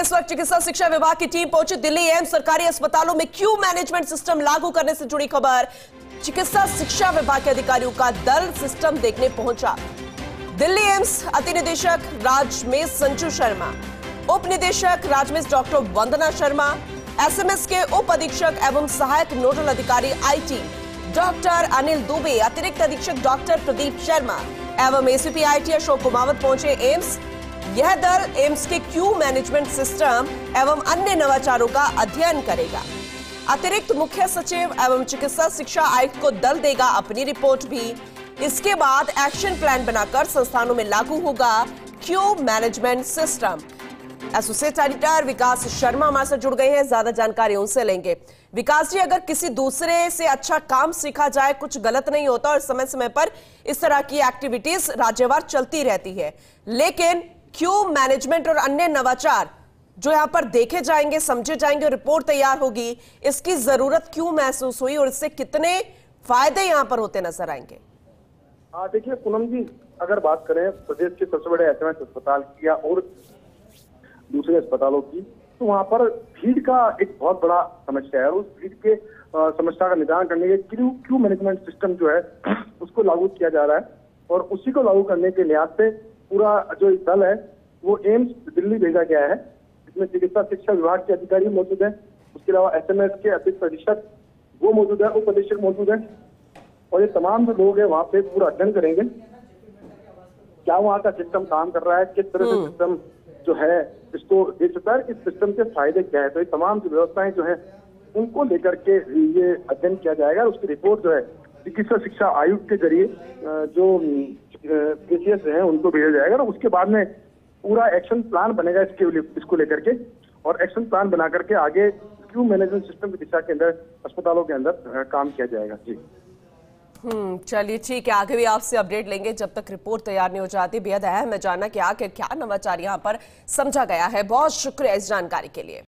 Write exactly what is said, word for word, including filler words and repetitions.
इस वक्त चिकित्सा शिक्षा विभाग की टीम पहुंची दिल्ली एम्स। सरकारी अस्पतालों में क्यू मैनेजमेंट सिस्टम लागू करने से जुड़ी खबर। चिकित्सा शिक्षा विभाग के अधिकारियों का दल सिस्टम देखने पहुंचा। दिल्ली एम्स अति निदेशक राजमेश संजू शर्मा, उप निदेशक राजमेश डॉक्टर वंदना शर्मा, एसएमएस के उप अधीक्षक एवं सहायक नोडल अधिकारी आईटी डॉक्टर अनिल दुबे, अतिरिक्त अधीक्षक डॉक्टर प्रदीप शर्मा एवं एसीपी आईटी अशोक कुमार पहुंचे एम्स। यह दल एम्स के क्यू मैनेजमेंट सिस्टम एवं अन्य नवाचारों का अध्ययन करेगा। अतिरिक्त मुख्य सचिव एवं चिकित्सा शिक्षा आयुक्त को दल देगा अपनी रिपोर्ट भी। इसके बाद एक्शन प्लान बनाकर संस्थानों में लागू होगा queue management system. Associate editor Vikas Sharma हमारे साथ जुड़ गए हैं, ज्यादा जानकारी उनसे लेंगे। विकास जी, अगर किसी दूसरे से अच्छा काम सीखा जाए, कुछ गलत नहीं होता और समय समय पर इस तरह की एक्टिविटीज राज्यवार चलती रहती है, लेकिन क्यू मैनेजमेंट और अन्य नवाचार जो यहाँ पर देखे जाएंगे, समझे जाएंगे और रिपोर्ट तैयार होगी, इसकी जरूरत क्यों महसूस हुई और इससे कितने फायदे यहाँ पर होते नजर आएंगे? देखिए पूनम जी, अगर बात करें प्रदेश के सबसे बड़े एसएमएस अस्पताल की या और दूसरे अस्पतालों की, तो वहाँ पर भीड़ का एक बहुत बड़ा समस्या है और उस भीड़ के समस्या का निदान करने के क्यू क्यू मैनेजमेंट सिस्टम जो है उसको लागू किया जा रहा है और उसी को लागू करने के लिहाज से पूरा जो दल है वो एम्स दिल्ली भेजा गया है। इसमें चिकित्सा शिक्षा विभाग के अधिकारी मौजूद हैं, उसके अलावा एसएमएस के अतिरिक्त अधीक्षक वो मौजूद है, उप अधीक्षक मौजूद है और ये तमाम जो लोग हैं वहाँ पे पूरा अध्ययन करेंगे क्या वहाँ का सिस्टम काम कर रहा है, किस तरह से सिस्टम जो है इसको देख सकता है, इस सिस्टम के फायदे क्या है। तो ये तमाम जो व्यवस्थाएं जो है उनको लेकर के ये अध्ययन किया जाएगा। उसकी रिपोर्ट जो है चिकित्सा शिक्षा आयुक्त के जरिए जो पीसीएस हैं उनको भेजा जाएगा और उसके बाद में पूरा एक्शन प्लान बनेगा इसके इसको लेकर के और एक्शन प्लान बना करके आगे क्यू मैनेजमेंट सिस्टम की दिशा के अंदर अस्पतालों के अंदर काम किया जाएगा। जी हम्म, चलिए ठीक है, आगे भी आपसे अपडेट लेंगे। जब तक रिपोर्ट तैयार नहीं हो जाती, बेहद अहम है जानना कि आखिर क्या नवाचार यहाँ पर समझा गया है। बहुत शुक्रिया इस जानकारी के लिए।